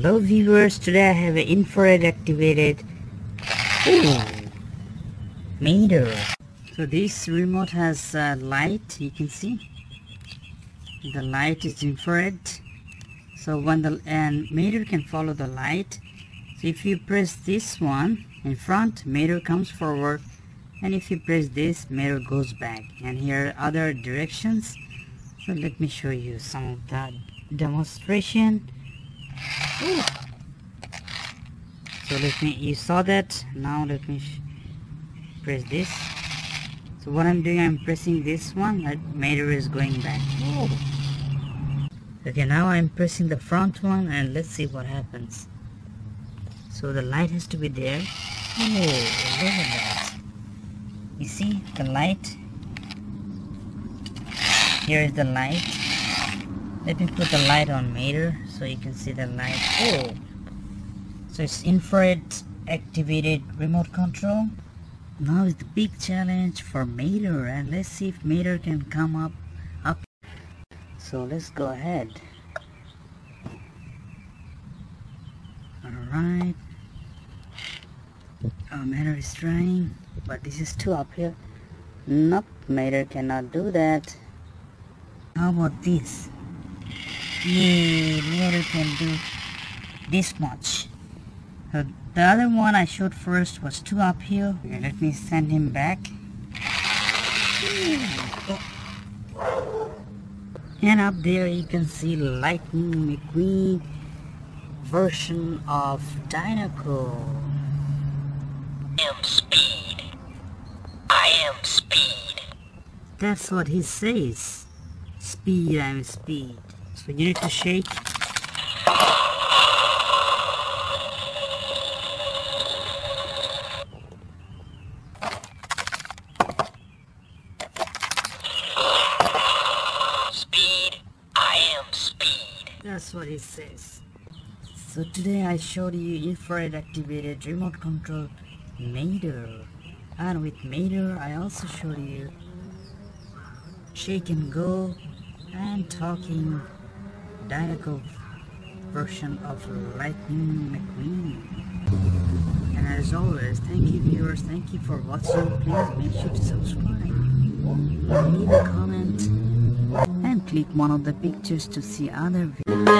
Hello viewers, today I have an infrared activated Mater. So this remote has light, you can see. The light is infrared. So when the Mater can follow the light. So if you press this one in front, Mater comes forward. And if you press this, Mater goes back. And here are other directions. So let me show you some of that demonstration. Ooh. So let me, you saw that, now let me press this. So what I'm doing, I'm pressing this one, that Mater is going back. Ooh. Okay, now I'm pressing the front one and let's see what happens. So the light has to be there. Ooh, look at that. You see the light. Here is the light. Let me put the light on Mater so you can see the light. Oh! So it's infrared activated remote control. Now is the big challenge for Mater, and let's see if Mater can come up. So let's go ahead. Alright. Oh, Mater is trying, but this is too up here. Nope, Mater cannot do that. How about this? Yay, Mater can do this much. So the other one I showed first was too uphill. Okay, let me send him back. And up there you can see Lightning McQueen version of Dinoco. I am speed. I am speed. That's what he says. Speed, I am speed. So you need to shake. Speed, I am speed. That's what it says. So today I showed you infrared activated remote control Mater. And with Mater I also showed you shake and go and talking Dinoco version of Lightning McQueen. And as always, thank you viewers, thank you for watching. Please make sure to subscribe, leave a comment, and click one of the pictures to see other videos.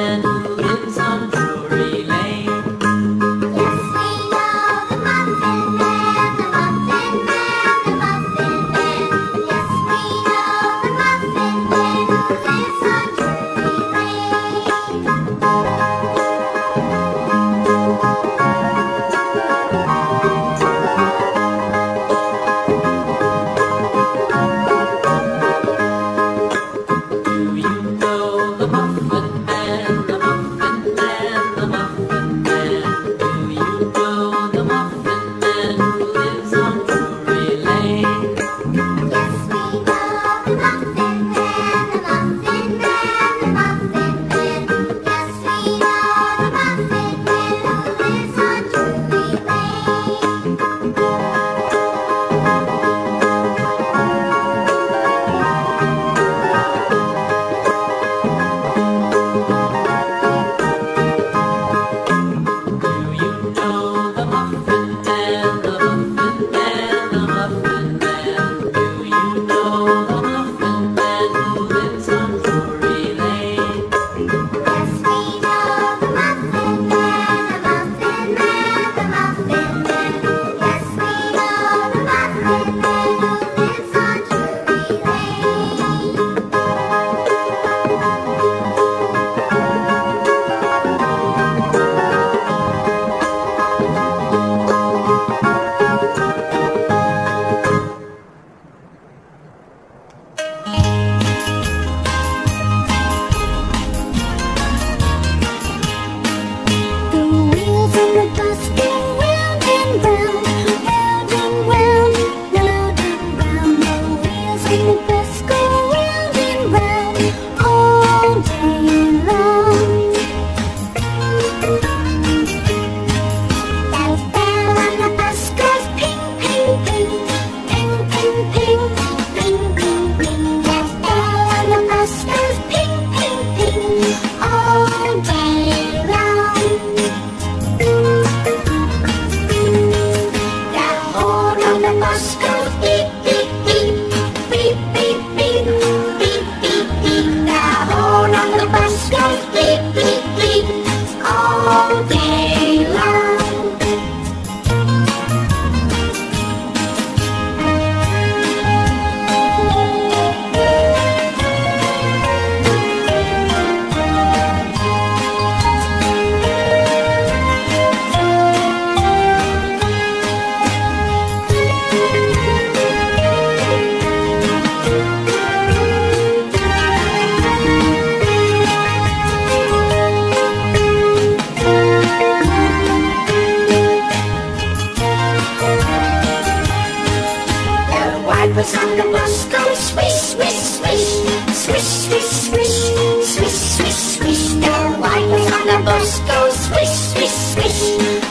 What's on the bus going swish, swish, swish, swish, swish, swish, swish, swish, swish. The wipers on the bus go swish, swish, swish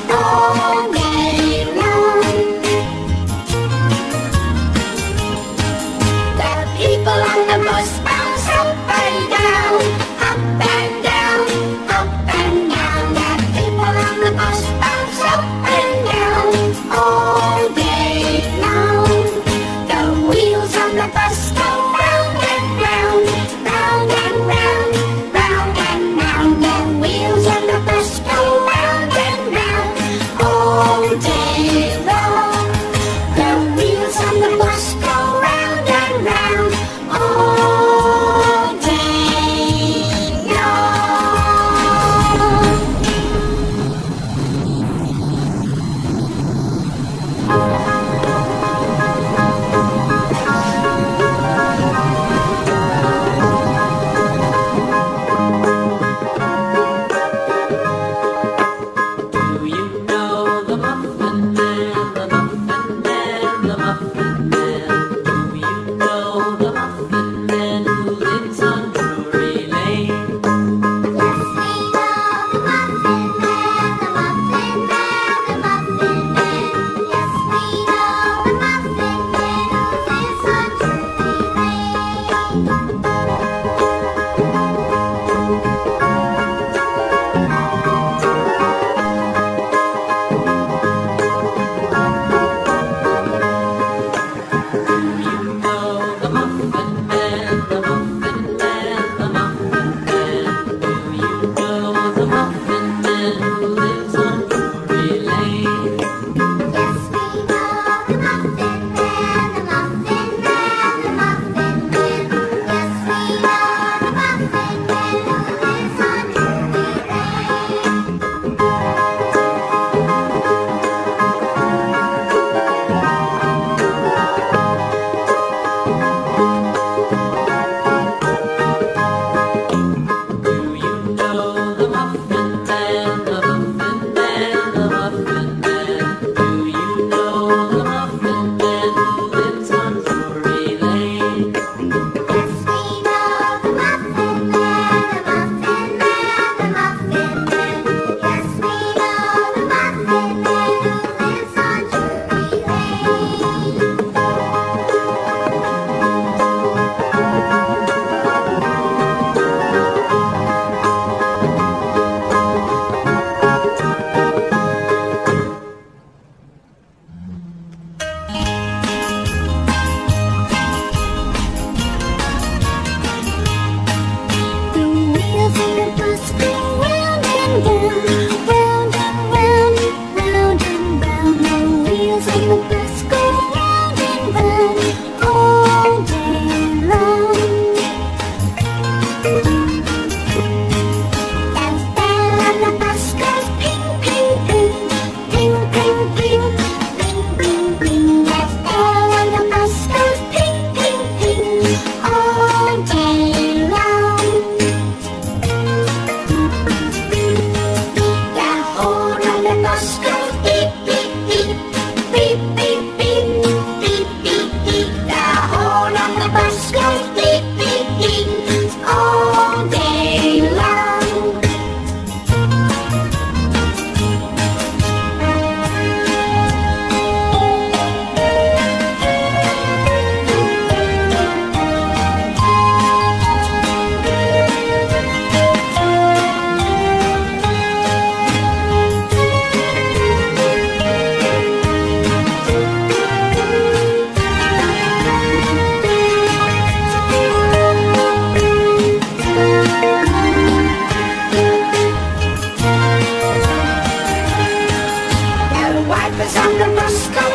all day long. The people on the bus bounce up and down, up and down, up and down. The people on the bus bounce up and down all day long. The bus go round and round, round and round, round and round. The wheels on the bus go round and round all day long. The wheels on the bus go round and round all day long.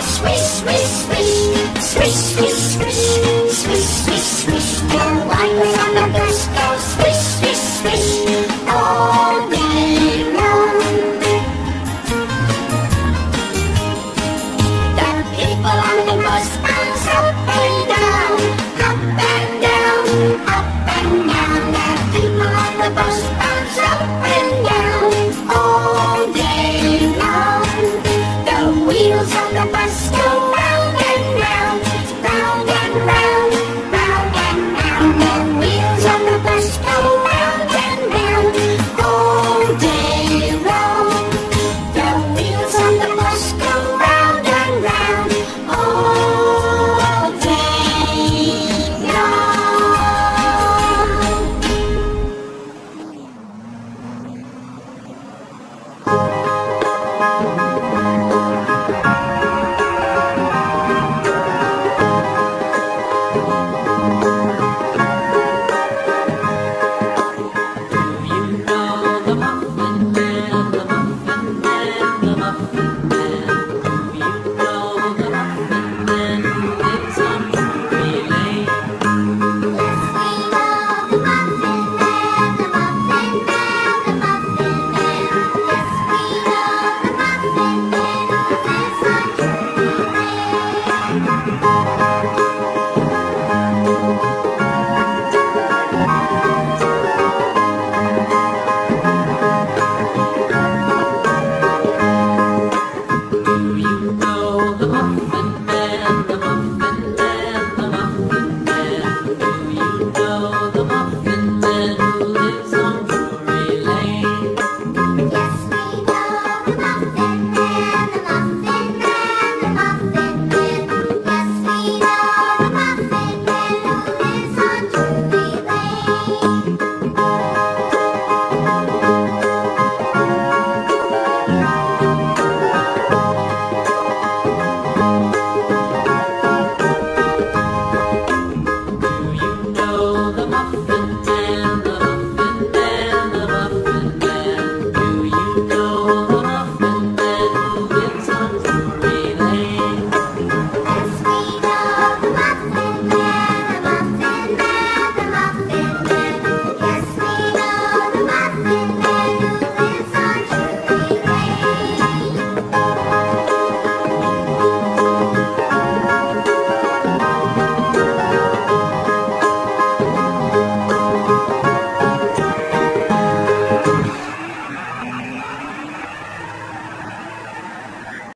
Swish, swish, swish, swish, swish, swish. The wipers on the bus go swish, swish, swish, swish, swish, swish.